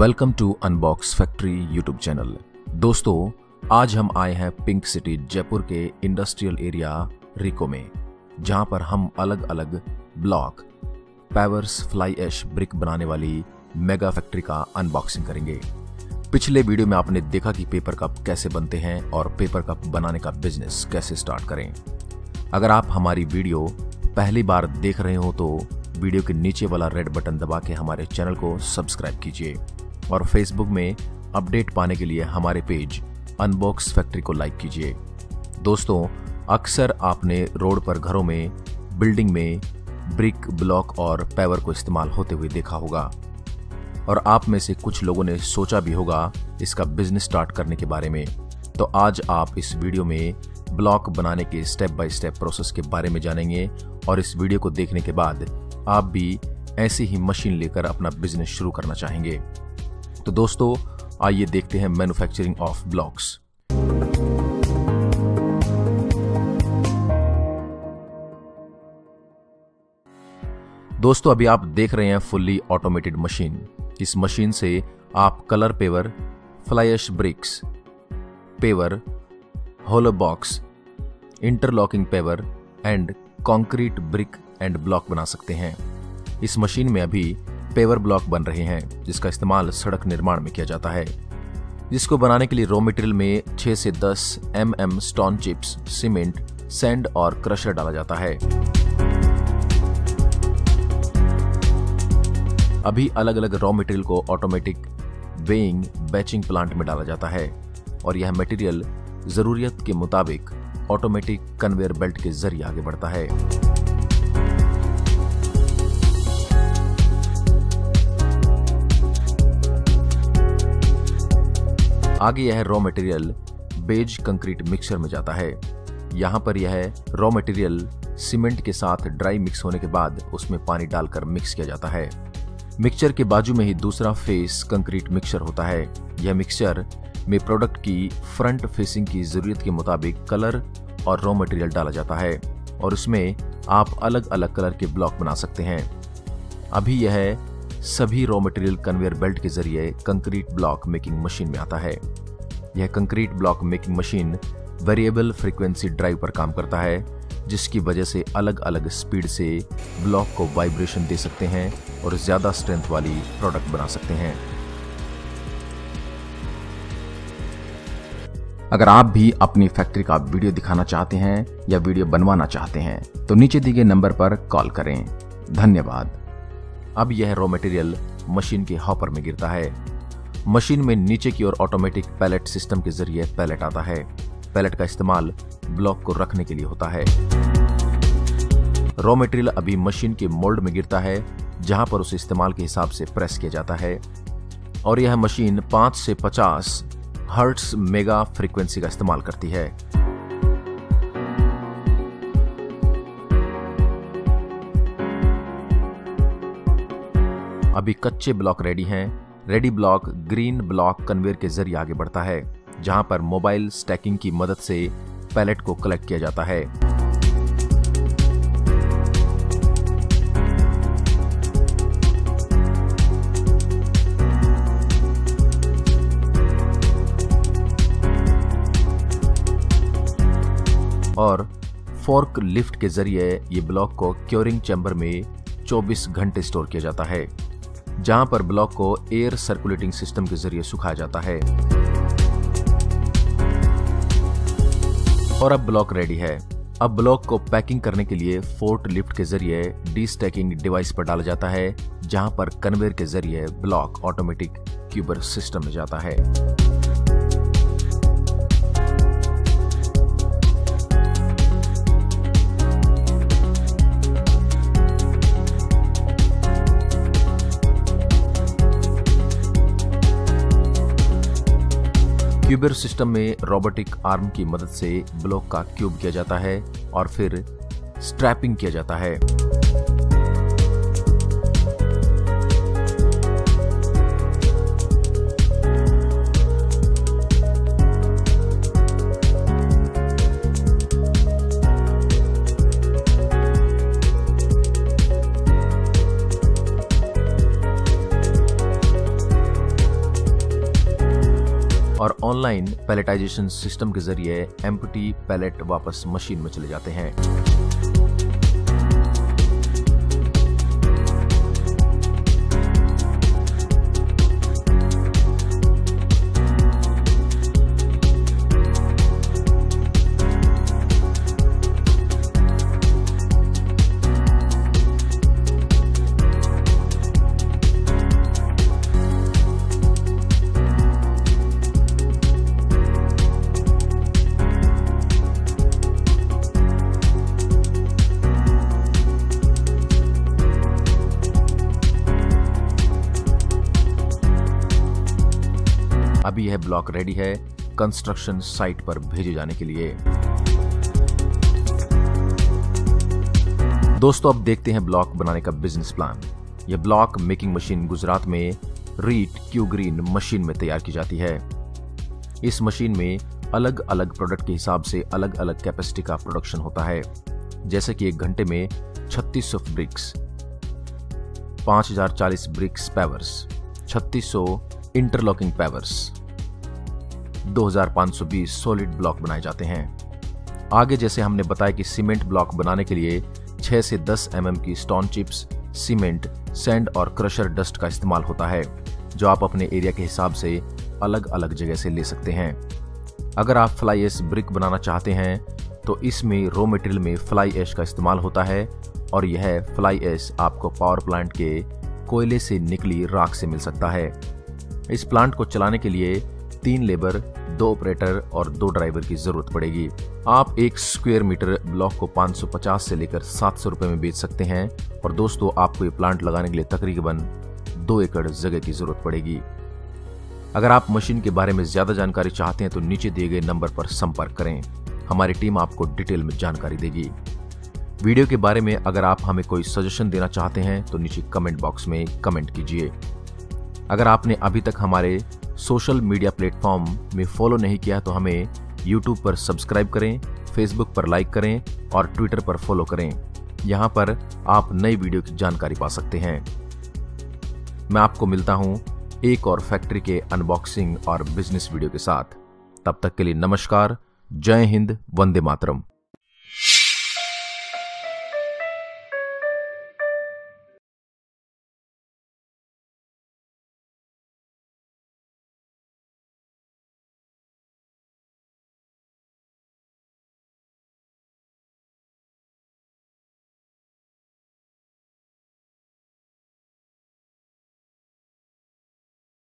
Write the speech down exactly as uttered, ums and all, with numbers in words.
Welcome to unbox factory YouTube channel. दोस्तों, आज हम आए हैं पिंक सिटी जयपुर के इंडस्ट्रियल एरिया रिको में, जहां पर हम अलग अलग block pavers fly ash brick बनाने वाली मेगा फैक्ट्री का अनबॉक्सिंग करेंगे। पिछले वीडियो में आपने देखा कि पेपर कप कैसे बनते हैं और पेपर कप बनाने का बिजनेस कैसे स्टार्ट करें। अगर आप हमारी वीडियो पहली बार देख रहे हो तो वीडियो के नीचे वाला रेड बटन दबा के हमारे चैनल को सब्सक्राइब कीजिए और फेसबुक में अपडेट पाने के लिए हमारे पेज अनबॉक्स फैक्ट्री को लाइक कीजिए। दोस्तों, अक्सर आपने रोड पर घरों में, बिल्डिंग में ब्रिक, ब्लॉक और पैवर को इस्तेमाल होते हुए देखा होगा और आप में से कुछ लोगों ने सोचा भी होगा इसका बिजनेस स्टार्ट करने के बारे में। तो आज आप इस वीडियो में ब्लॉक बनाने के स्टेप बाय स्टेप प्रोसेस के बारे में जानेंगे और इस वीडियो को देखने के बाद आप भी ऐसी ही मशीन लेकर अपना बिजनेस शुरू करना चाहेंगे। तो दोस्तों, आइए देखते हैं मैन्युफैक्चरिंग ऑफ ब्लॉक्स। दोस्तों, अभी आप देख रहे हैं फुल्ली ऑटोमेटेड मशीन। इस मशीन से आप colour paver, fly ash bricks paver, hollow box, interlocking paver and concrete brick and block बना सकते हैं। इस मशीन में अभी पेवर ब्लॉक बन रहे हैं जिसका इस्तेमाल सड़क निर्माण में किया जाता है, जिसको बनाने के लिए रॉ मटेरियल में छह से दस MM stone chips, cement, sand और क्रशर डाला जाता है। अभी अलग अलग रॉ मटेरियल को ऑटोमेटिक वेइंग बैचिंग प्लांट में डाला जाता है और यह मटेरियल जरूरत के मुताबिक ऑटोमेटिक कन्वेयर बेल्ट के जरिए आगे बढ़ता है। आगे यह रॉ मटेरियल बेज कंक्रीट मिक्सचर में जाता है। यहाँ पर यह रॉ मटेरियल सीमेंट के साथ ड्राई मिक्स होने के बाद उसमें पानी डालकर मिक्स किया जाता है। मिक्सचर के बाजू में ही दूसरा फेस कंक्रीट मिक्सचर होता है। यह मिक्सचर में प्रोडक्ट की फ्रंट फेसिंग की जरूरत के मुताबिक कलर और रॉ मटेरियल डाला जाता है और उसमें आप अलग अलग कलर के ब्लॉक बना सकते हैं। अभी यह सभी रॉ मटेरियल कन्वेयर बेल्ट के जरिए कंक्रीट ब्लॉक मेकिंग मशीन में आता है। यह concrete block making machine variable frequency drive पर काम करता है, जिसकी वजह से अलग अलग स्पीड से ब्लॉक को वाइब्रेशन दे सकते हैं और ज़्यादा स्ट्रेंथ वाली प्रोडक्ट बना सकते हैं। अगर आप भी अपनी फैक्ट्री का वीडियो दिखाना चाहते हैं या वीडियो बनवाना चाहते हैं तो नीचे दिए गए नंबर पर कॉल करें। धन्यवाद। अब यह रॉ मटेरियल मशीन के हॉपर में गिरता है। मशीन में नीचे की ओर ऑटोमेटिक पैलेट सिस्टम के जरिए पैलेट आता है। पैलेट का इस्तेमाल ब्लॉक को रखने के लिए होता है। रॉ मटेरियल अभी मशीन के मोल्ड में गिरता है, जहां पर उसे इस्तेमाल के हिसाब से प्रेस किया जाता है और यह मशीन पाँच से पचास हर्ट्ज मेगा फ्रीक्वेंसी का इस्तेमाल करती है। अभी कच्चे ब्लॉक रेडी हैं। Ready block green block conveyor के जरिए आगे बढ़ता है, जहां पर मोबाइल स्टैकिंग की मदद से पैलेट को कलेक्ट किया जाता है। और फोर्क लिफ्ट के जरिए ये ब्लॉक को क्योरिंग चैम्बर में चौबीस घंटे स्टोर किया जाता है, जहां पर ब्लॉक को एयर सर्कुलेटिंग सिस्टम के जरिए सुखाया जाता है। और अब ब्लॉक रेडी है। अब ब्लॉक को पैकिंग करने के लिए फोर्कलिफ्ट के जरिए डीस्टैकिंग डिवाइस पर डाला जाता है, जहां पर कन्वेयर के जरिए ब्लॉक ऑटोमेटिक क्यूबर सिस्टम में जाता है। क्यूबर सिस्टम में रोबोटिक आर्म की मदद से ब्लॉक का क्यूब किया जाता है और फिर स्ट्रैपिंग किया जाता है। और ऑनलाइन पैलेटाइजेशन सिस्टम के जरिए एम्प्टी पैलेट वापस मशीन में चले जाते हैं। अभी यह ब्लॉक रेडी है कंस्ट्रक्शन साइट पर भेजे जाने के लिए। दोस्तों, अब देखते हैं ब्लॉक बनाने का बिजनेस प्लान। यह ब्लॉक मेकिंग मशीन गुजरात में रीट क्यू ग्रीन मशीन में तैयार की जाती है। इस मशीन में अलग अलग प्रोडक्ट के हिसाब से अलग अलग कैपेसिटी का प्रोडक्शन होता है, जैसे कि एक घंटे में छत्तीस सौ ब्रिक्स, पांच हजार चालीस ब्रिक्स पैवर्स, छत्तीस सौ इंटरलॉकिंग पैवर्स, दो हजार पाँच सौ बीस सॉलिड ब्लॉक बनाए जाते हैं। आगे जैसे हमने बताया कि सीमेंट ब्लॉक बनाने के लिए छह से दस एम एम की स्टोन चिप्स, सीमेंट, सैंड और क्रशर डस्ट का इस्तेमाल होता है, जो आप अपने एरिया के हिसाब से अलग अलग जगह से ले सकते हैं। अगर आप फ्लाई ऐश ब्रिक बनाना चाहते हैं तो इसमें रॉ मटेरियल में फ्लाई ऐश का इस्तेमाल होता है और यह फ्लाई ऐश आपको पावर प्लांट के कोयले से निकली राख से मिल सकता है। इस प्लांट को चलाने के लिए तीन लेबर, दो ऑपरेटर और दो ड्राइवर की जरूरत पड़ेगी। आप एक स्क्वायर मीटर ब्लॉक को पाँच सौ पचास से लेकर सात सौ रुपए में बेच सकते हैं और दोस्तों आपको ये प्लांट लगाने के लिए तकरीबन दो एकड़ जगह की जरूरत पड़ेगी। अगर आप मशीन के बारे में ज्यादा जानकारी चाहते हैं तो नीचे दिए गए नंबर पर संपर्क करें, हमारी टीम आपको डिटेल में जानकारी देगी। वीडियो के बारे में अगर आप हमें कोई सजेशन देना चाहते हैं तो नीचे कमेंट बॉक्स में कमेंट कीजिए। अगर आपने अभी तक हमारे सोशल मीडिया प्लेटफॉर्म में फॉलो नहीं किया तो हमें यूट्यूब पर सब्सक्राइब करें, फेसबुक पर लाइक करें और ट्विटर पर फॉलो करें। यहाँ पर आप नई वीडियो की जानकारी पा सकते हैं। मैं आपको मिलता हूँ एक और फैक्ट्री के अनबॉक्सिंग और बिजनेस वीडियो के साथ। तब तक के लिए नमस्कार, जय हिंद, वंदे मातरम।